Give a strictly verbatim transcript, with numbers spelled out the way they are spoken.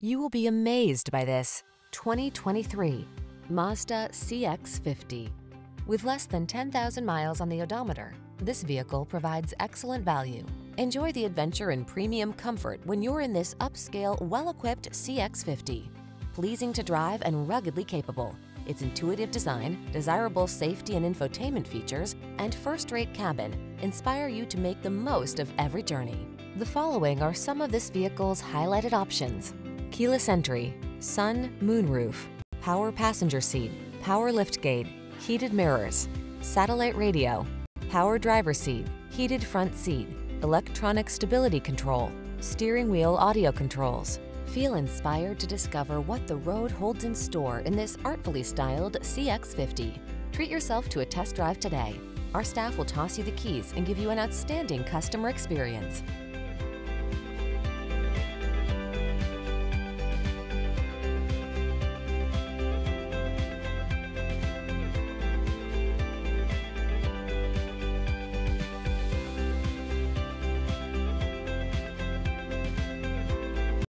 You will be amazed by this twenty twenty-three Mazda C X fifty. With less than ten thousand miles on the odometer, this vehicle provides excellent value. Enjoy the adventure and premium comfort when you're in this upscale, well-equipped C X fifty. Pleasing to drive and ruggedly capable, its intuitive design, desirable safety and infotainment features, and first-rate cabin inspire you to make the most of every journey. The following are some of this vehicle's highlighted options: keyless entry, sun, moonroof, power passenger seat, power liftgate, heated mirrors, satellite radio, power driver seat, heated front seat, electronic stability control, steering wheel audio controls. Feel inspired to discover what the road holds in store in this artfully styled C X fifty. Treat yourself to a test drive today. Our staff will toss you the keys and give you an outstanding customer experience.